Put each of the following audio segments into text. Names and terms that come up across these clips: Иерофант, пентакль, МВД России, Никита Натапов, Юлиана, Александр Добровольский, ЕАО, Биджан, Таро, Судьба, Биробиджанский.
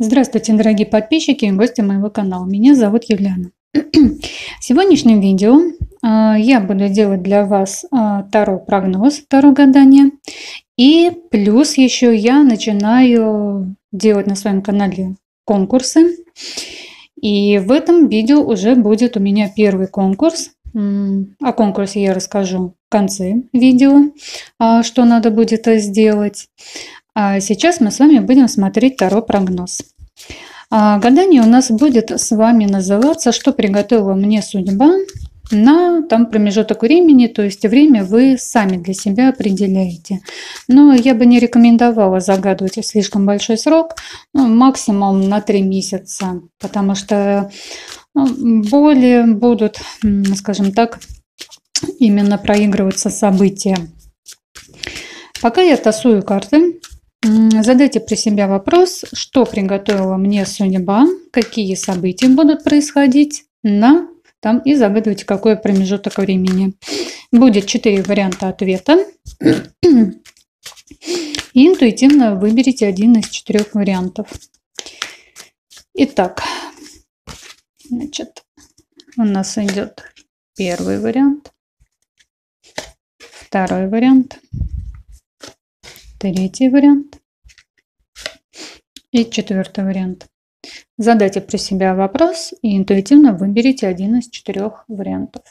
Здравствуйте, дорогие подписчики и гости моего канала. Меня зовут Юлиана. В сегодняшнем видео я буду делать для вас таро-прогноз, таро-гадание. И плюс еще я начинаю делать на своем канале конкурсы. И в этом видео уже будет у меня первый конкурс. О конкурсе я расскажу в конце видео, что надо будет сделать. А сейчас мы с вами будем смотреть таро-прогноз. Гадание у нас будет с вами называться «Что приготовила мне судьба» на промежуток времени, то есть время вы сами для себя определяете. Но я бы не рекомендовала загадывать слишком большой срок, максимум на 3 месяца, потому что боли будут, скажем так, именно проигрываться события. Пока я тасую карты, задайте при себе вопрос, что приготовила мне судьба, какие события будут происходить и загадывайте, какой промежуток времени. Будет 4 варианта ответа. И интуитивно выберите один из 4 вариантов. Итак, у нас идет первый вариант, второй вариант, третий вариант и 4-й вариант. Задайте про себя вопрос и интуитивно выберите один из 4 вариантов.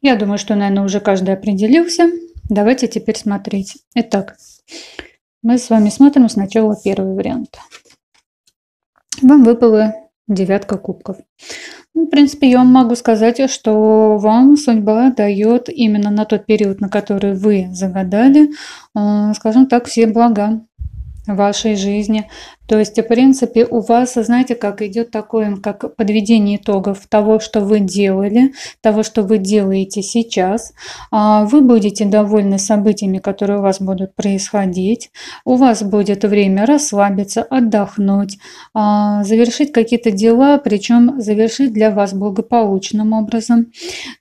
Я думаю, что, наверное, уже каждый определился. Давайте теперь смотреть. Итак, мы с вами смотрим сначала первый вариант. Вам выпала 9-ка кубков. В принципе, я вам могу сказать, что вам судьба дает именно на тот период, на который вы загадали, скажем так, все блага вашей жизни. То есть, в принципе, у вас, знаете, как идет такое, как подведение итогов того, что вы делали, того, что вы делаете сейчас. Вы будете довольны событиями, которые у вас будут происходить. У вас будет время расслабиться, отдохнуть, завершить какие-то дела, причем завершить для вас благополучным образом.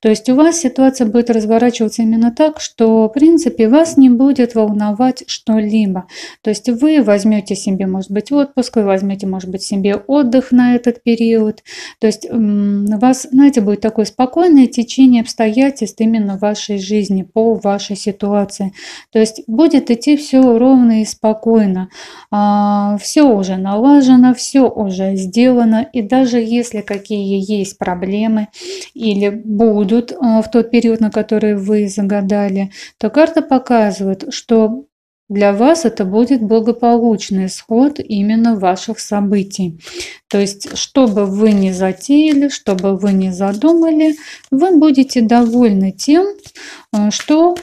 То есть у вас ситуация будет разворачиваться именно так, что, в принципе, вас не будет волновать что-либо. То есть вы возьмете себе, может быть, отпуск, вы возьмете, может быть, себе отдых на этот период. То есть у вас, знаете, будет такое спокойное течение обстоятельств именно в вашей жизни, по вашей ситуации. То есть будет идти все ровно и спокойно. Все уже налажено, все уже сделано. И даже если какие есть проблемы или будут в тот период, на который вы загадали, то карта показывает, что для вас это будет благополучный исход именно ваших событий. То есть, что бы вы ни затеяли, что бы вы ни задумали, вы будете довольны тем, что,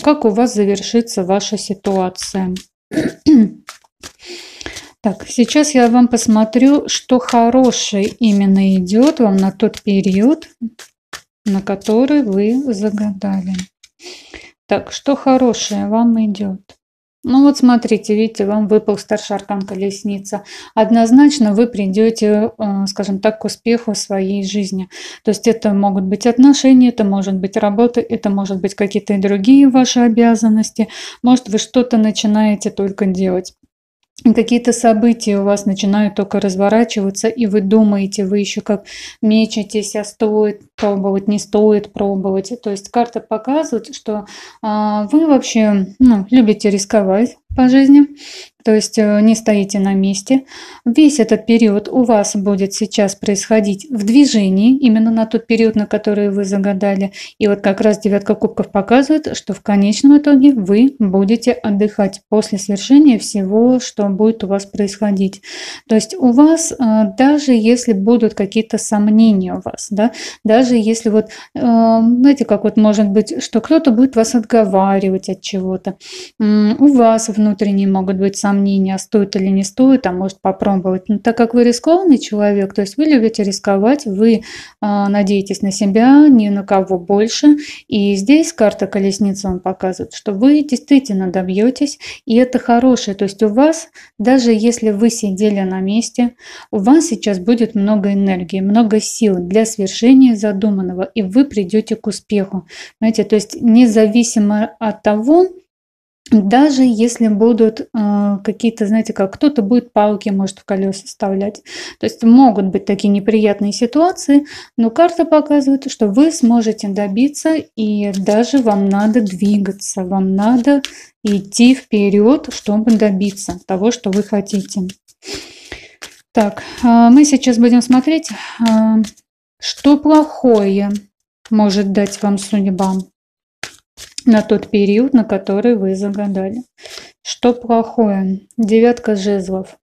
как у вас завершится ваша ситуация. Так, сейчас я вам посмотрю, что хорошее именно идет вам на тот период, на который вы загадали. Так, что хорошее вам идет? Вот смотрите, видите, вам выпал старший аркан колесница. Однозначно вы придете, скажем так, к успеху в своей жизни. То есть это могут быть отношения, это может быть работа, это может быть какие-то другие ваши обязанности. Может, вы что-то начинаете только делать. Какие-то события у вас начинают только разворачиваться, и вы думаете, вы еще как мечетесь, а стоит пробовать, не стоит пробовать. То есть карта показывает, что вы вообще любите рисковать по жизни, то есть не стоите на месте. Весь этот период у вас будет сейчас происходить в движении, именно на тот период, на который вы загадали. И вот как раз 9-ка кубков показывает, что в конечном итоге вы будете отдыхать после свершения всего, что будет у вас происходить. То есть у вас, даже если будут какие-то сомнения у вас, да, даже если вот, знаете, как вот может быть, что кто-то будет вас отговаривать от чего-то, у вас внутренние могут быть сомнения, стоит или не стоит, а может попробовать. Но так как вы рискованный человек, то есть вы любите рисковать, вы надеетесь на себя, ни на кого больше. И здесь карта колесницы вам показывает, что вы действительно добьетесь, и это хорошее. То есть у вас, даже если вы сидели на месте, у вас сейчас будет много энергии, много сил для свершения задачи, задуманного, и вы придете к успеху. Знаете, то есть независимо от того, даже если будут какие-то, знаете, как кто-то будет палки, может, в колеса вставлять. То есть могут быть такие неприятные ситуации, но карта показывает, что вы сможете добиться, и даже вам надо двигаться, вам надо идти вперед, чтобы добиться того, что вы хотите. Так, мы сейчас будем смотреть, что плохое может дать вам судьба на тот период, на который вы загадали. Что плохое? Девятка жезлов.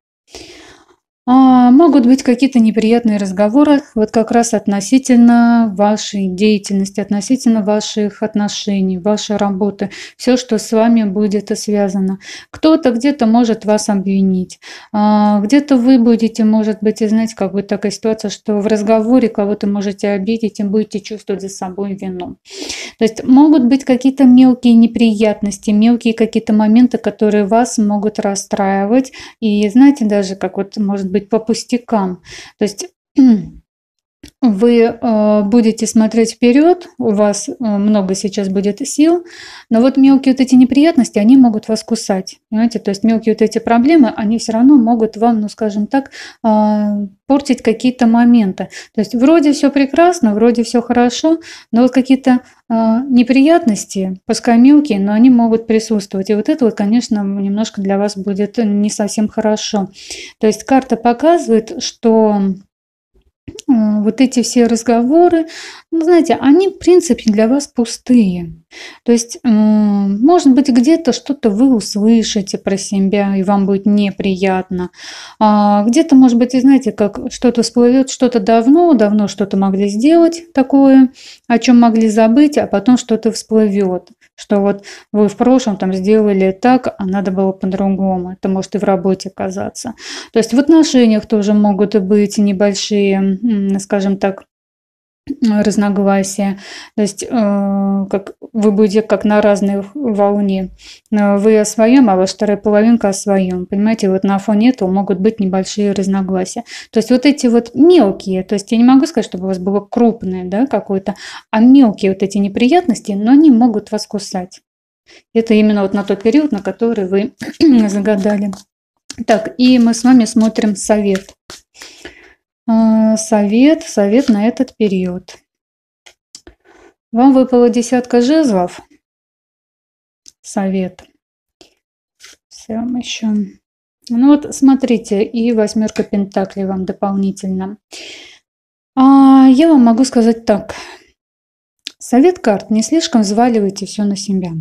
Могут быть какие-то неприятные разговоры, вот как раз относительно вашей деятельности, относительно ваших отношений, вашей работы, все, что с вами будет связано. Кто-то где-то может вас обвинить, где-то вы будете, может быть, и знаете, как будет такая ситуация, что в разговоре кого-то можете обидеть и будете чувствовать за собой вину. То есть могут быть какие-то мелкие неприятности, мелкие какие-то моменты, которые вас могут расстраивать, и знаете, даже как вот может быть по пустякам. То есть вы будете смотреть вперед, у вас много сейчас будет сил, но вот мелкие вот эти неприятности, они могут вас кусать, понимаете? То есть мелкие вот эти проблемы, они все равно могут вам, ну скажем так, портить какие-то моменты. То есть вроде все прекрасно, вроде все хорошо, но вот какие-то неприятности, пускай мелкие, но они могут присутствовать. И вот это вот, конечно, немножко для вас будет не совсем хорошо. То есть карта показывает, что вот эти все разговоры, ну, знаете, они, в принципе, для вас пустые. То есть, может быть, где-то что-то вы услышите про себя, и вам будет неприятно. Где-то, может быть, и знаете, как что-то всплывет, что-то давно что-то могли сделать такое, о чем могли забыть, а потом что-то всплывет. Что вот вы в прошлом там сделали так, а надо было по-другому. Это может и в работе казаться. То есть в отношениях тоже могут быть небольшие, скажем так, разногласия. То есть как вы будете как на разной волне. Вы о своем, а ваша вторая половинка о своем. Понимаете, вот на фоне этого могут быть небольшие разногласия. То есть вот эти вот мелкие, то есть я не могу сказать, чтобы у вас было крупное, да, какое-то, а мелкие вот эти неприятности, но они могут вас кусать. Это именно вот на тот период, на который вы загадали. Так, и мы с вами смотрим совет. Совет на этот период. Вам выпала десятка жезлов. Совет. Всем еще. Ну вот, смотрите, и восьмерка пентаклей вам дополнительно. Я вам могу сказать так. Совет карт. Не слишком взваливайте все на себя.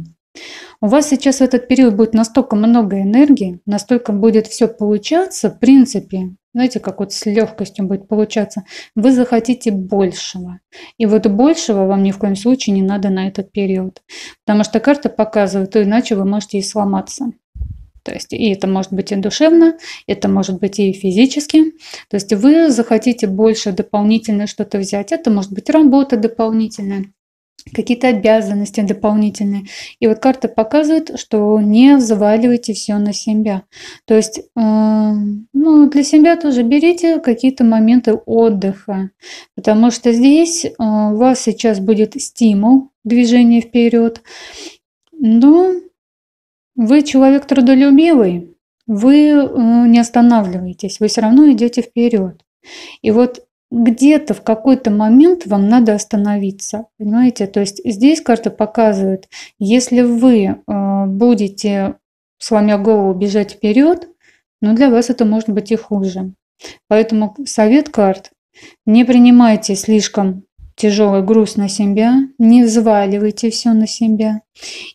У вас сейчас в этот период будет настолько много энергии, настолько будет все получаться, в принципе, знаете, как вот с легкостью будет получаться, вы захотите большего. И вот большего вам ни в коем случае не надо на этот период, потому что карта показывает, иначе вы можете и сломаться. То есть и это может быть и душевно, это может быть и физически. То есть вы захотите больше дополнительно что-то взять, это может быть работа дополнительная, какие-то обязанности дополнительные. И вот карта показывает, что не взваливайте все на себя. То есть ну, для себя тоже берите какие-то моменты отдыха, потому что здесь у вас сейчас будет стимул движения вперед. Но вы человек трудолюбивый, вы не останавливаетесь, вы все равно идете вперед. И вот где-то в какой-то момент вам надо остановиться, понимаете? То есть здесь карта показывает, если вы будете, сломя голову, бежать вперед, ну для вас это может быть и хуже. Поэтому совет карт: не принимайте слишком тяжелый груз на себя, не взваливайте все на себя.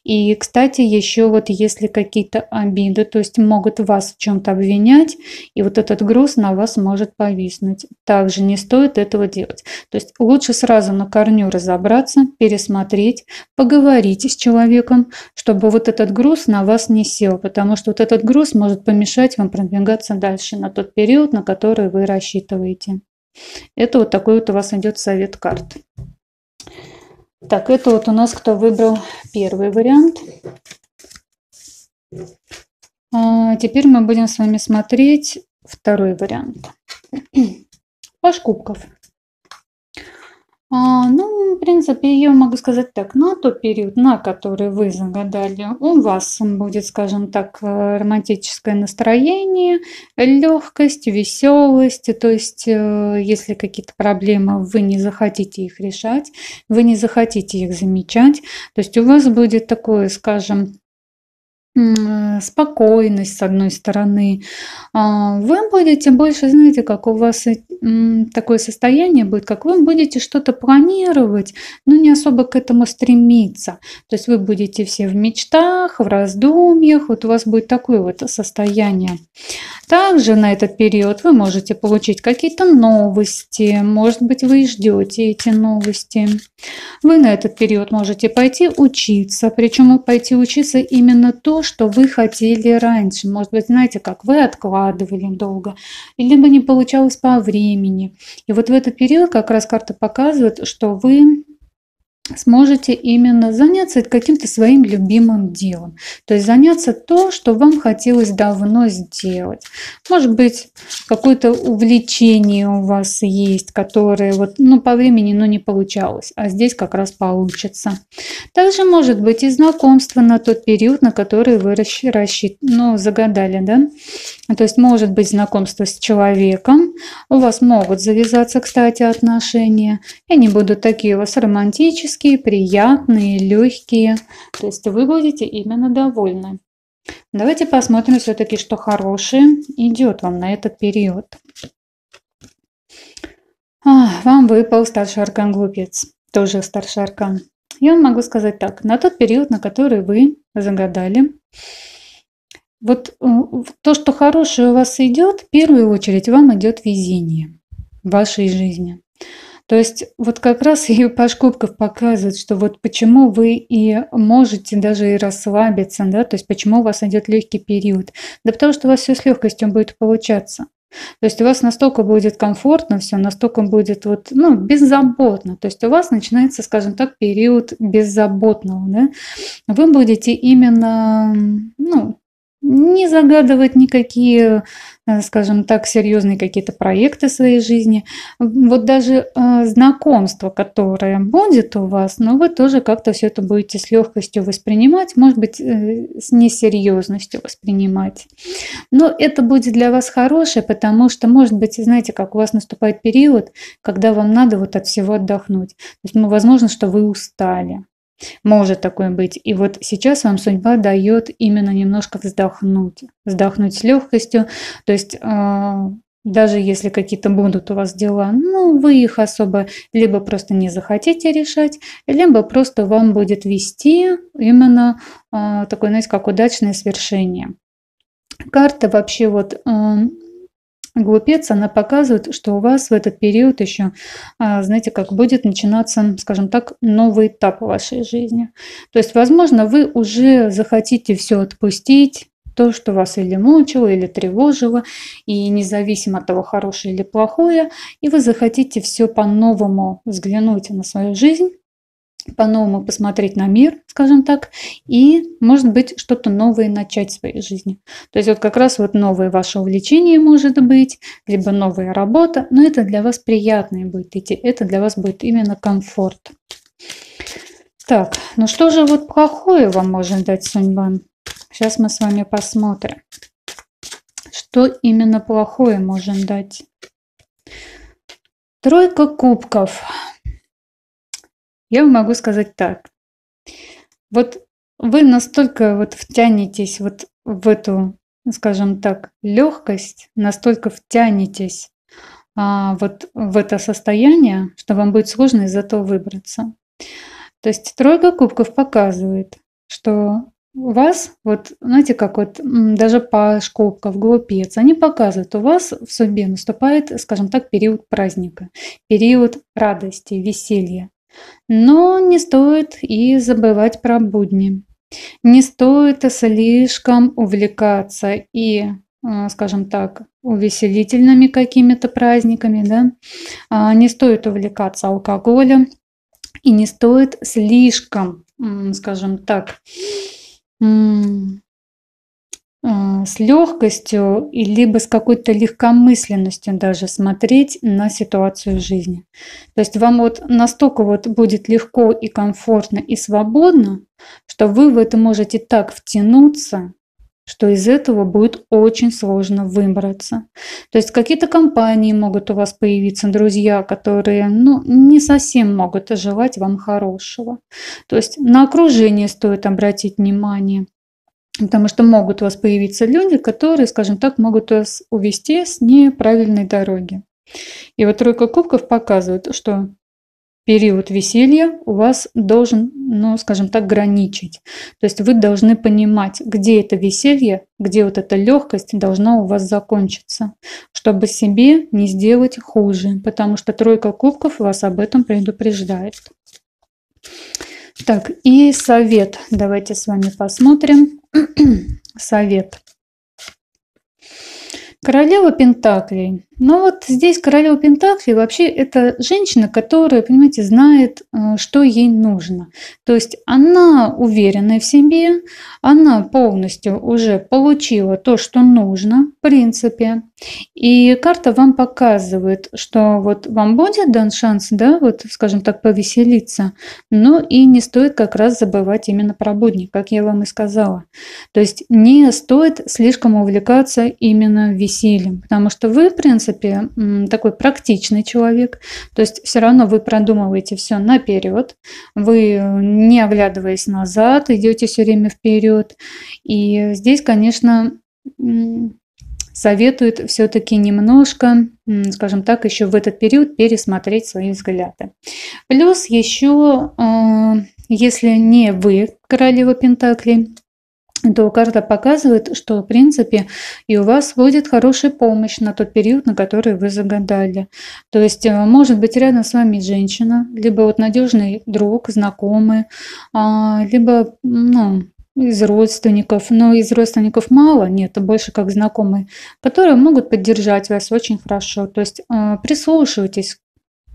И, кстати, еще вот если какие-то обиды, то есть могут вас в чем-то обвинять, и вот этот груз на вас может повиснуть. Также не стоит этого делать. То есть лучше сразу на корню разобраться, пересмотреть, поговорить с человеком, чтобы вот этот груз на вас не сел, потому что вот этот груз может помешать вам продвигаться дальше на тот период, на который вы рассчитываете. Это вот такой вот у вас идет совет карт. Так, это вот у нас кто выбрал первый вариант. А теперь мы будем с вами смотреть второй вариант. Паш кубков. Ну, в принципе, я могу сказать так, на тот период, на который вы загадали, у вас будет, скажем так, романтическое настроение, легкость, веселость. То есть, если какие-то проблемы, вы не захотите их решать, вы не захотите их замечать. То есть у вас будет такое, скажем, спокойность, с одной стороны. Вы будете больше, знаете, как у вас такое состояние будет, как вы будете что-то планировать, но не особо к этому стремиться. То есть вы будете все в мечтах, в раздумьях, вот у вас будет такое вот состояние. Также на этот период вы можете получить какие-то новости, может быть, вы ждете эти новости. Вы на этот период можете пойти учиться, причем пойти учиться именно то, что вы хотели раньше. Может быть, знаете, как вы откладывали долго, либо не получалось по времени. И вот в этот период как раз карта показывает, что вы сможете именно заняться каким-то своим любимым делом. То есть заняться то, что вам хотелось давно сделать. Может быть, какое-то увлечение у вас есть, которое вот, по времени, не получалось. А здесь как раз получится. Также может быть и знакомство на тот период, на который вы загадали. Да? То есть может быть знакомство с человеком. У вас могут завязаться, кстати, отношения. И они будут такие у вас романтические, приятные, легкие. То есть вы будете именно довольны. Давайте посмотрим все-таки, что хорошее идет вам на этот период. Вам выпал старший аркан глупец. Тоже старший аркан. Я вам могу сказать так. На тот период, на который вы загадали, вот то, что хорошее у вас идет, в первую очередь вам идет везение в вашей жизни. То есть вот как раз и Паш Кубков показывает, что вот почему вы и можете даже и расслабиться, да, то есть почему у вас идет легкий период. Да потому что у вас все с легкостью будет получаться. То есть у вас настолько будет комфортно все, настолько будет вот, беззаботно. То есть у вас начинается, скажем так, период беззаботного. Да? Вы будете именно, не загадывать никакие, скажем так, серьезные какие-то проекты в своей жизни. Вот даже знакомство, которое будет у вас, но вы тоже как-то все это будете с легкостью воспринимать, может быть, с несерьезностью воспринимать. Но это будет для вас хорошее, потому что, может быть, знаете, как у вас наступает период, когда вам надо вот от всего отдохнуть. То есть, возможно, что вы устали. Может такое быть. И вот сейчас вам судьба дает именно немножко вздохнуть. Вздохнуть с легкостью. То есть даже если какие-то будут у вас дела, вы их особо либо просто не захотите решать, либо просто вам будет вести именно такое, знаете, как удачное свершение. Карта вообще вот... Глупец, она показывает, что у вас в этот период еще, знаете, как будет начинаться, скажем так, новый этап в вашей жизни. То есть, возможно, вы уже захотите все отпустить, то, что вас или мучило, или тревожило, и независимо от того, хорошее или плохое, и вы захотите все по-новому взглянуть на свою жизнь, по-новому посмотреть на мир, скажем так, и, может быть, что-то новое начать в своей жизни. То есть вот как раз вот новое ваше увлечение может быть, либо новая работа, но это для вас приятное будет идти, это для вас будет именно комфорт. Так, ну что же вот плохое вам может дать судьба? Сейчас мы с вами посмотрим, что именно плохое можем дать. Тройка кубков. Я могу сказать так. Вот вы настолько вот втянетесь вот в эту, скажем так, легкость, настолько втянетесь вот в это состояние, что вам будет сложно из этого выбраться. То есть тройка кубков показывает, что у вас, вот знаете, как вот даже Паш Кубков, глупец, они показывают, у вас в судьбе наступает, скажем так, период праздника, период радости, веселья. Но не стоит и забывать про будни. Не стоит слишком увлекаться и, скажем так, увеселительными какими-то праздниками. Да? Не стоит увлекаться алкоголем. И не стоит слишком, скажем так, с легкостью и либо с какой-то легкомысленностью даже смотреть на ситуацию в жизни. То есть вам вот настолько вот будет легко и комфортно и свободно, что вы в это можете так втянуться, что из этого будет очень сложно выбраться. То есть какие-то компании могут у вас появиться, друзья, которые не совсем могут желать вам хорошего. То есть на окружение стоит обратить внимание, потому что могут у вас появиться люди, которые, скажем так, могут вас увести с неправильной дороги. И вот тройка кубков показывает, что период веселья у вас должен, скажем так, граничить. То есть вы должны понимать, где это веселье, где вот эта легкость должна у вас закончиться, чтобы себе не сделать хуже, потому что тройка кубков вас об этом предупреждает. Так, и совет. Давайте с вами посмотрим. Совет. Королева Пентаклей. Но вот здесь Королева Пентаклей вообще это женщина, которая, понимаете, знает, что ей нужно. То есть она уверена в себе, она полностью уже получила то, что нужно, в принципе. И карта вам показывает, что вот вам будет дан шанс, да, вот, скажем так, повеселиться, но и не стоит как раз забывать именно про будни, как я вам и сказала. То есть не стоит слишком увлекаться именно весельем, потому что вы, в принципе, такой практичный человек, то есть все равно вы продумываете все наперед, вы, не оглядываясь назад, идете все время вперед. И здесь, конечно, советует все-таки немножко, скажем так, еще в этот период пересмотреть свои взгляды. Плюс еще, если не вы королева Пентаклей, то карта показывает, что, в принципе, и у вас будет хорошая помощь на тот период, на который вы загадали. То есть может быть рядом с вами женщина, либо вот надежный друг, знакомый, либо из родственников, но из родственников мало, нет, больше как знакомые, которые могут поддержать вас очень хорошо. То есть прислушивайтесь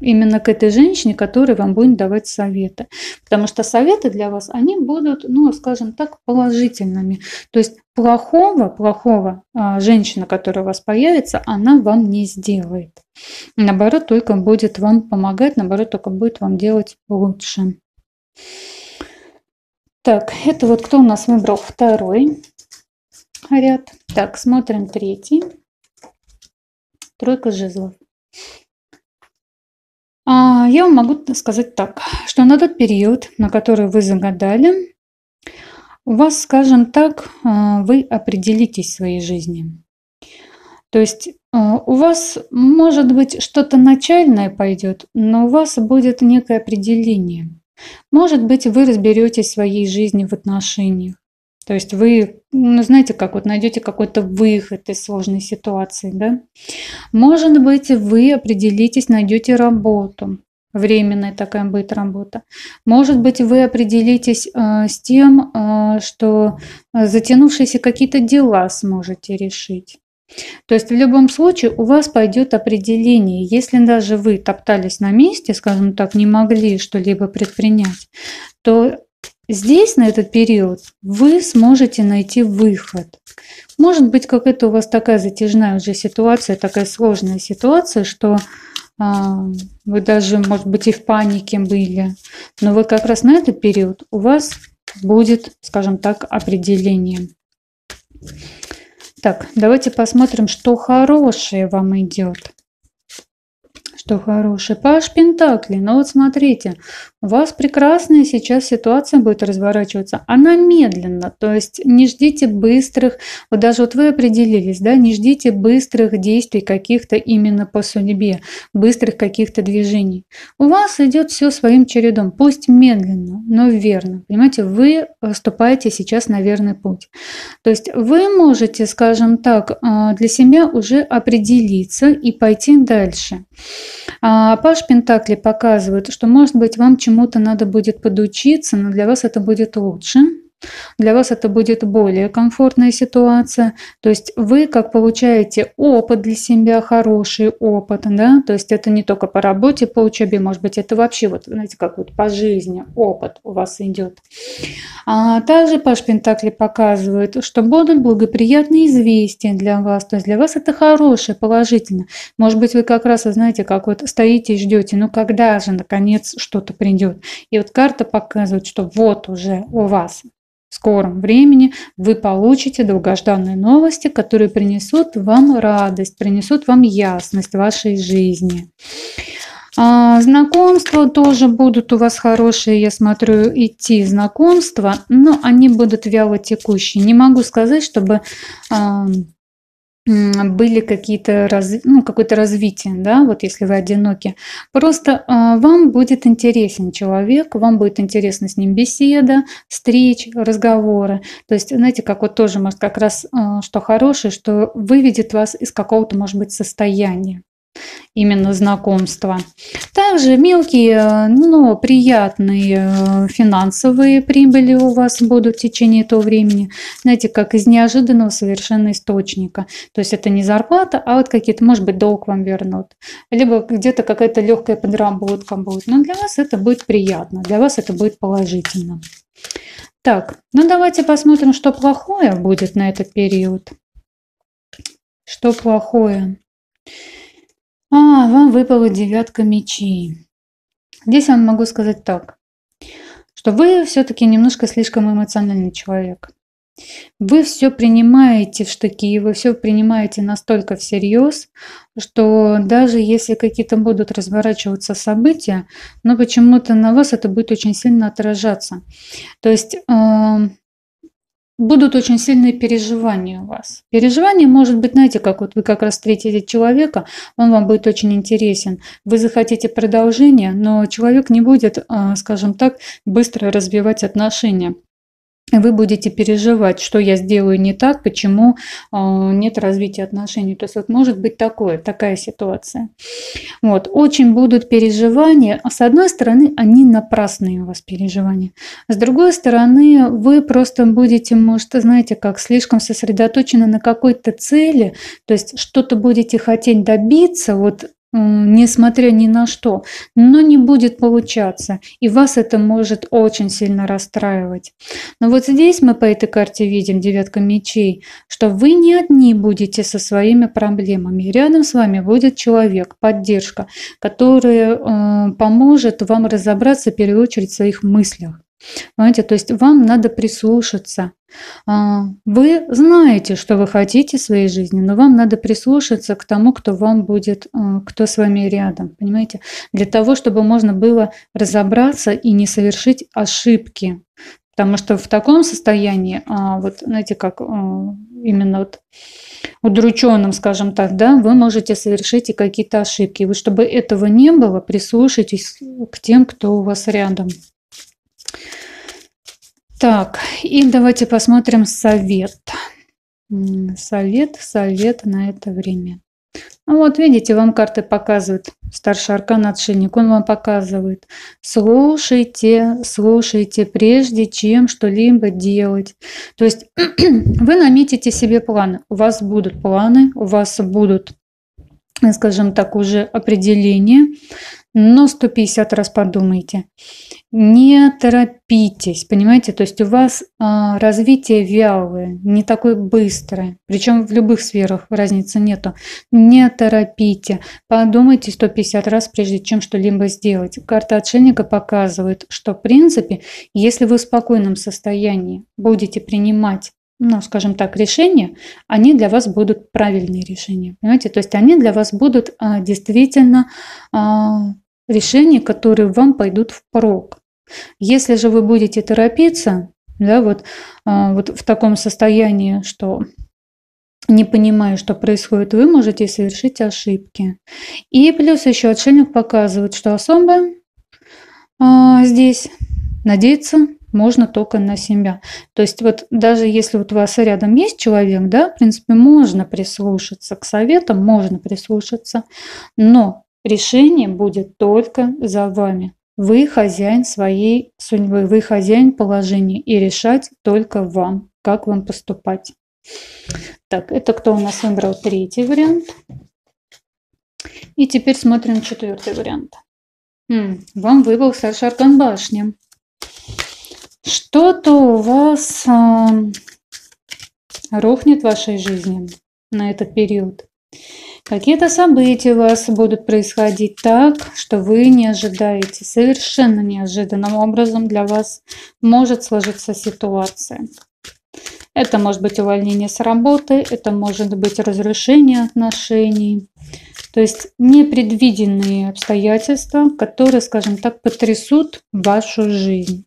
именно к этой женщине, которая вам будет давать советы. Потому что советы для вас, они будут, скажем так, положительными. То есть плохого женщина, которая у вас появится, она вам не сделает. Наоборот, только будет вам помогать, наоборот, только будет вам делать лучше. Так, это вот кто у нас выбрал второй ряд. Так, смотрим третий. Тройка жезлов. Я вам могу сказать так, что на тот период, на который вы загадали, у вас, скажем так, вы определитесь в своей жизни. То есть у вас, может быть, что-то начальное пойдет, но у вас будет некое определение. Может быть, вы разберетесь в своей жизни в отношениях. То есть вы, знаете, как вот найдете какой-то выход из сложной ситуации, да? Может быть, вы определитесь, найдете работу. Временная такая будет работа. Может быть, вы определитесь с тем, что затянувшиеся какие-то дела сможете решить. То есть в любом случае у вас пойдет определение. Если даже вы топтались на месте, скажем так, не могли что-либо предпринять, то здесь, на этот период, вы сможете найти выход. Может быть, какая-то у вас такая затяжная уже ситуация, такая сложная ситуация, что вы даже, может быть, и в панике были. Но вы как раз на этот период у вас будет, скажем так, определение. Так, давайте посмотрим, что хорошее вам идет. Что хороший паж Пентакли. Но вот смотрите, у вас прекрасная сейчас ситуация будет разворачиваться. Она медленно, то есть не ждите быстрых, вот даже вот вы определились, да, не ждите быстрых действий каких-то именно по судьбе, быстрых каких-то движений. У вас идет все своим чередом, пусть медленно, но верно. Понимаете, вы вступаете сейчас на верный путь. То есть вы можете, скажем так, для себя уже определиться и пойти дальше. Паж Пентакли показывает, что, может быть, вам чему-то надо будет подучиться, но для вас это будет лучше. Для вас это будет более комфортная ситуация. То есть вы как получаете опыт для себя, хороший опыт, да, то есть это не только по работе, по учебе, может быть, это вообще, вот, знаете, как вот по жизни опыт у вас идет. А также Паш Пентакли показывает, что будут благоприятные известия для вас, то есть для вас это хорошее, положительно. Может быть, вы как раз, знаете, как вот стоите и ждете, ну когда же наконец что-то придет. И вот карта показывает, что вот уже у вас в скором времени вы получите долгожданные новости, которые принесут вам радость, принесут вам ясность в вашей жизни. Знакомства тоже будут у вас хорошие, я смотрю, идти знакомства, но они будут вяло текущие. Не могу сказать, чтобы были какие-то какое-то развитие, да, вот если вы одиноки. Просто вам будет интересен человек, вам будет интересна с ним беседа, встреч, разговоры. То есть, знаете, как вот тоже, может, как раз что хорошее, что выведет вас из какого-то, может быть, состояния. Именно знакомства. Также мелкие, но приятные финансовые прибыли у вас будут в течение этого времени. Знаете, как из неожиданного совершенно источника. То есть это не зарплата, а вот какие-то, может быть, долг вам вернут. Либо где-то какая-то легкая подработка будет. Но для вас это будет приятно, для вас это будет положительно. Так, ну давайте посмотрим, что плохое будет на этот период. Что плохое? Вам выпала девятка мечей. Здесь я вам могу сказать так, что вы все-таки немножко слишком эмоциональный человек. Вы все принимаете в штыки, вы все принимаете настолько всерьез, что даже если какие-то будут разворачиваться события, но почему-то на вас это будет очень сильно отражаться. То есть будут очень сильные переживания у вас. Переживания, может быть, знаете, как вот вы как раз встретите человека, он вам будет очень интересен. Вы захотите продолжения, но человек не будет, скажем так, быстро развивать отношения. Вы будете переживать, что я сделаю не так, почему нет развития отношений. То есть вот может быть такая ситуация. Вот. Очень будут переживания. С одной стороны, они напрасные у вас переживания. С другой стороны, вы просто будете, может, знаете, как слишком сосредоточены на какой-то цели. То есть что-то будете хотеть добиться, вот, несмотря ни на что, но не будет получаться, и вас это может очень сильно расстраивать. Но вот здесь мы по этой карте видим, девятка мечей, что вы не одни будете со своими проблемами, рядом с вами будет человек, поддержка, который поможет вам разобраться в первую очередь в своих мыслях. Понимаете, то есть вам надо прислушаться. Вы знаете, что вы хотите в своей жизни, но вам надо прислушаться к тому, кто с вами рядом, понимаете, для того, чтобы можно было разобраться и не совершить ошибки. Потому что в таком состоянии, вот знаете, как именно вот удрученным, скажем так, да, вы можете совершить и какие-то ошибки. Вы, чтобы этого не было, прислушайтесь к тем, кто у вас рядом. Так, и давайте посмотрим совет. Совет на это время. Вот видите, вам карты показывают, старший аркан отшельник, он вам показывает. Слушайте, прежде чем что-либо делать. То есть вы наметите себе планы, у вас будут планы, у вас будут, скажем так, уже определение, но 150 раз подумайте. Не торопитесь, понимаете? То есть у вас развитие вялое, не такое быстрое. Причем в любых сферах разницы нету. Не торопите, подумайте 150 раз, прежде чем что-либо сделать. Карта отшельника показывает, что в принципе, если вы в спокойном состоянии будете принимать, ну, скажем так, решения, они для вас будут правильные решения. Понимаете? То есть они для вас будут действительно решения, которые вам пойдут впрок. Если же вы будете торопиться, да, вот в таком состоянии, что не понимая, что происходит, вы можете совершить ошибки. И плюс еще отшельник показывает, что особо здесь надеяться можно только на себя. То есть вот даже если вот у вас рядом есть человек, да, в принципе, можно прислушаться к советам, можно прислушаться, но решение будет только за вами. Вы хозяин своей судьбы, вы хозяин положения, и решать только вам, как вам поступать. Так, это кто у нас выбрал третий вариант? И теперь смотрим четвертый вариант. Вам выбыл старший аркан башни. Что-то у вас рухнет в вашей жизни на этот период. Какие-то события у вас будут происходить так, что вы не ожидаете. Совершенно неожиданным образом для вас может сложиться ситуация. Это может быть увольнение с работы, это может быть разрушение отношений. То есть непредвиденные обстоятельства, которые, скажем так, потрясут вашу жизнь.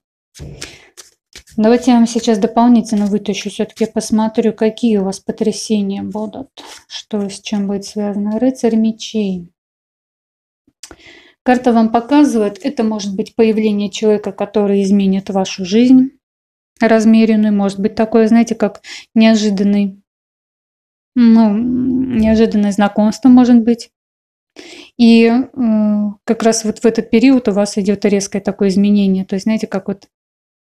Давайте я вам сейчас дополнительно вытащу, все-таки посмотрю, какие у вас потрясения будут, что с чем будет связано. Рыцарь мечей. Карта вам показывает, это может быть появление человека, который изменит вашу жизнь, размеренный, может быть такое, знаете, как неожиданный, неожиданное знакомство может быть. И как раз вот в этот период у вас идет резкое такое изменение, то есть знаете, как вот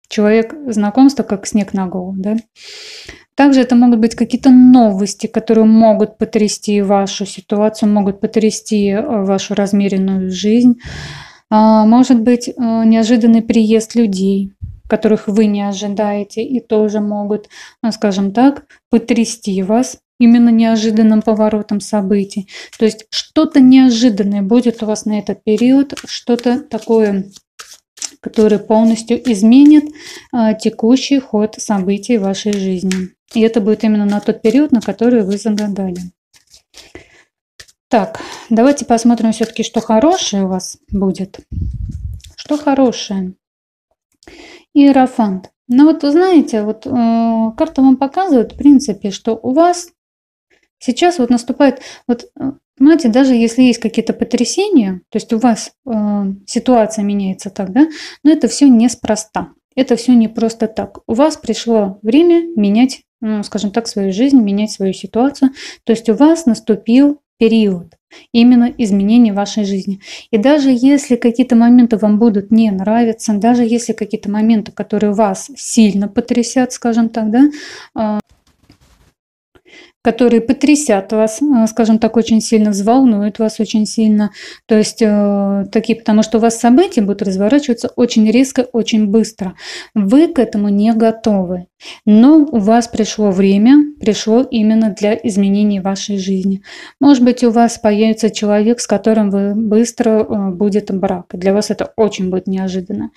человек, знакомство, как снег на голову, да? Также это могут быть какие-то новости, которые могут потрясти вашу ситуацию, могут потрясти вашу размеренную жизнь. Может быть, неожиданный приезд людей, которых вы не ожидаете, и тоже могут, скажем так, потрясти вас именно неожиданным поворотом событий. То есть что-то неожиданное будет у вас на этот период, что-то такое, который полностью изменит текущий ход событий в вашей жизни. И это будет именно на тот период, на который вы загадали. Так, давайте посмотрим все-таки, что хорошее у вас будет. Что хорошее? Иерофант. Ну вот вы знаете, вот карта вам показывает, в принципе, что у вас сейчас вот наступает... Вот, понимаете, даже если есть какие-то потрясения, то есть у вас ситуация меняется так, да, но это все неспроста, это все не просто так. У вас пришло время менять, ну, скажем так, свою жизнь, менять свою ситуацию. То есть у вас наступил период именно изменения вашей жизни. И даже если какие-то моменты вам будут не нравиться, даже если какие-то моменты, которые вас сильно потрясят, скажем так, да, которые потрясят вас, скажем так, очень сильно, взволнуют вас очень сильно. То есть такие, потому что у вас события будут разворачиваться очень резко, очень быстро. Вы к этому не готовы. Но у вас пришло время, пришло именно для изменения вашей жизни. Может быть, у вас появится человек, с которым вы быстро будет брак. Для вас это очень будет неожиданно.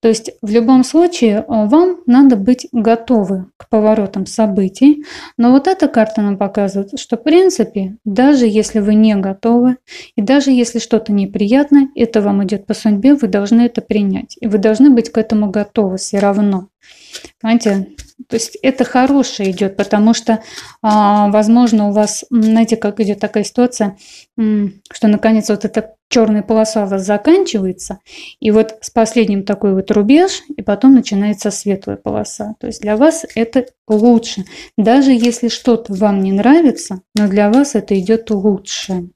То есть в любом случае вам надо быть готовы к поворотам событий. Но вот эта карта нам показывает, что в принципе, даже если вы не готовы, и даже если что-то неприятное, это вам идет по судьбе, вы должны это принять. И вы должны быть к этому готовы все равно. Знаете, то есть это хорошее идет, потому что, возможно, у вас, знаете, как идет такая ситуация, что наконец вот эта черная полоса у вас заканчивается, и вот с последним такой вот рубеж, и потом начинается светлая полоса. То есть для вас это лучше. Даже если что-то вам не нравится, но для вас это идет лучше.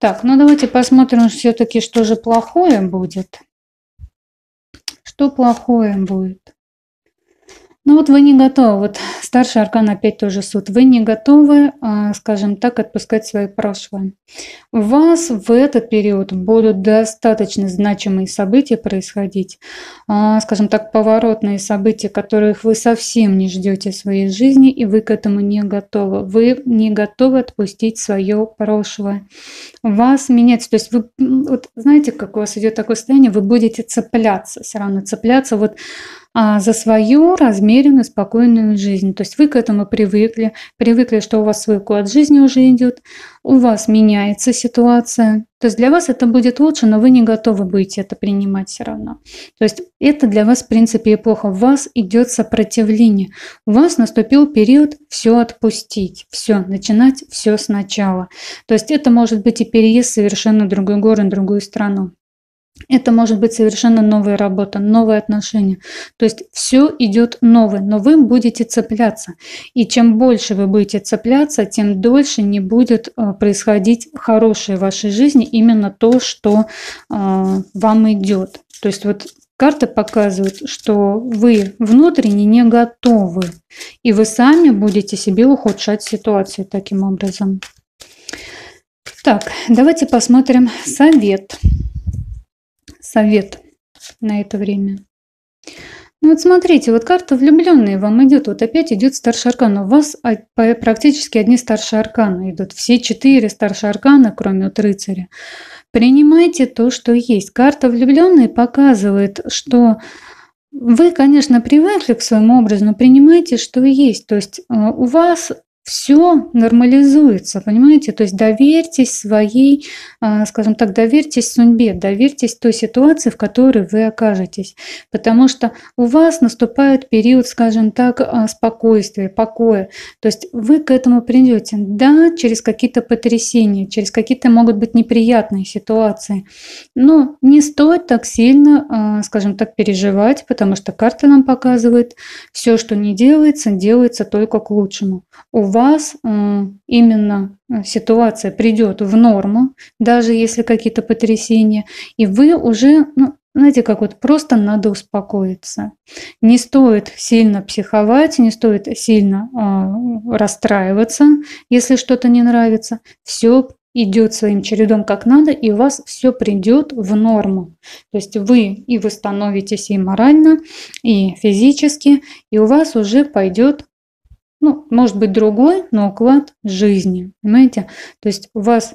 Так, ну давайте посмотрим все-таки, что же плохое будет. Что плохое будет? Ну вот вы не готовы, вот старший аркан опять тоже суд, вы не готовы, скажем так, отпускать свои прошлое. У вас в этот период будут достаточно значимые события происходить, скажем так, поворотные события, которых вы совсем не ждете в своей жизни, и вы к этому не готовы. Вы не готовы отпустить свое прошлое. Вас меняется, то есть вы, вот знаете, как у вас идет такое состояние, вы будете цепляться, все равно цепляться, вот, за свою размеренную, спокойную жизнь. То есть вы к этому привыкли, что у вас свой уклад жизни уже идет, у вас меняется ситуация. То есть для вас это будет лучше, но вы не готовы будете это принимать все равно. То есть это для вас в принципе и плохо. У вас идет сопротивление. У вас наступил период все отпустить, все начинать, все сначала. То есть это может быть и переезд в совершенно другой город, другую страну. Это может быть совершенно новая работа, новые отношения. То есть все идет новое, но вы будете цепляться. И чем больше вы будете цепляться, тем дольше не будет происходить хорошее в вашей жизни именно то, что вам идет. То есть вот карты показывают, что вы внутренне не готовы, и вы сами будете себе ухудшать ситуацию таким образом. Так, давайте посмотрим совет. Совет на это время. Ну вот смотрите, вот карта влюбленные вам идет. Вот опять идет старший аркан. У вас практически одни старшие арканы идут. Все 4 старшие аркана, кроме вот рыцаря. Принимайте то, что есть. Карта влюбленные показывает, что вы, конечно, привыкли к своему образу, но принимайте, что есть. То есть у вас все нормализуется, понимаете? То есть доверьтесь своей, скажем так, доверьтесь судьбе, доверьтесь той ситуации, в которой вы окажетесь. Потому что у вас наступает период, скажем так, спокойствия, покоя. То есть вы к этому придете, да, через какие-то потрясения, через какие-то могут быть неприятные ситуации. Но не стоит так сильно, скажем так, переживать, потому что карта нам показывает, все, что не делается, делается только к лучшему. У вас именно ситуация придет в норму, даже если какие-то потрясения, и вы уже, ну, знаете, как вот просто надо успокоиться. Не стоит сильно психовать, не стоит сильно расстраиваться, если что-то не нравится. Все идет своим чередом как надо, и у вас все придет в норму. То есть вы и восстановитесь и морально, и физически, и у вас уже пойдет, ну, может быть, другой, но уклад жизни, понимаете? То есть у вас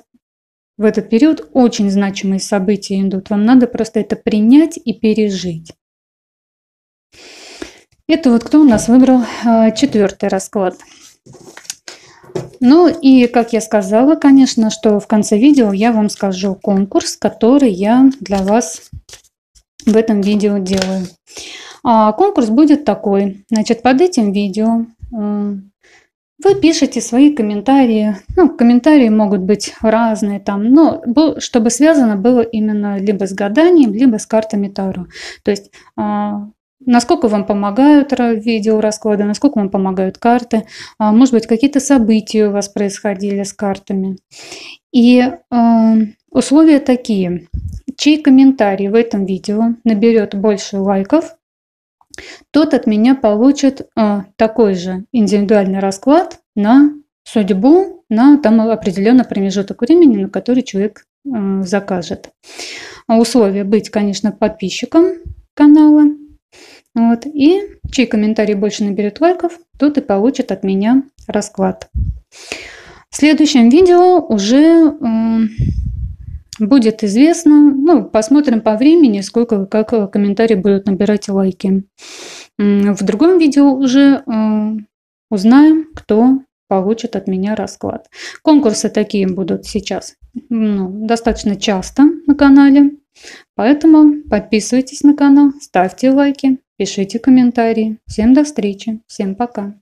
в этот период очень значимые события идут. Вам надо просто это принять и пережить. Это вот кто у нас выбрал 4-й расклад. Ну и, как я сказала, конечно, что в конце видео я вам скажу конкурс, который я для вас в этом видео делаю. А конкурс будет такой. Значит, под этим видео вы пишете свои комментарии. Ну, комментарии могут быть разные там, но чтобы связано было именно либо с гаданием, либо с картами Таро. То есть насколько вам помогают видео расклады, насколько вам помогают карты, может быть, какие-то события у вас происходили с картами. И условия такие: чей комментарий в этом видео наберет больше лайков, тот от меня получит такой же индивидуальный расклад на судьбу, на там определенный промежуток времени, на который человек закажет. Условие: быть, конечно, подписчиком канала. Вот, и чей комментарий больше наберет лайков, тот и получит от меня расклад. В следующем видео уже будет известно, ну, посмотрим по времени, сколько как комментарии будут набирать лайки. В другом видео уже узнаем, кто получит от меня расклад. Конкурсы такие будут сейчас, ну, достаточно часто на канале, поэтому подписывайтесь на канал, ставьте лайки, пишите комментарии. Всем до встречи, всем пока!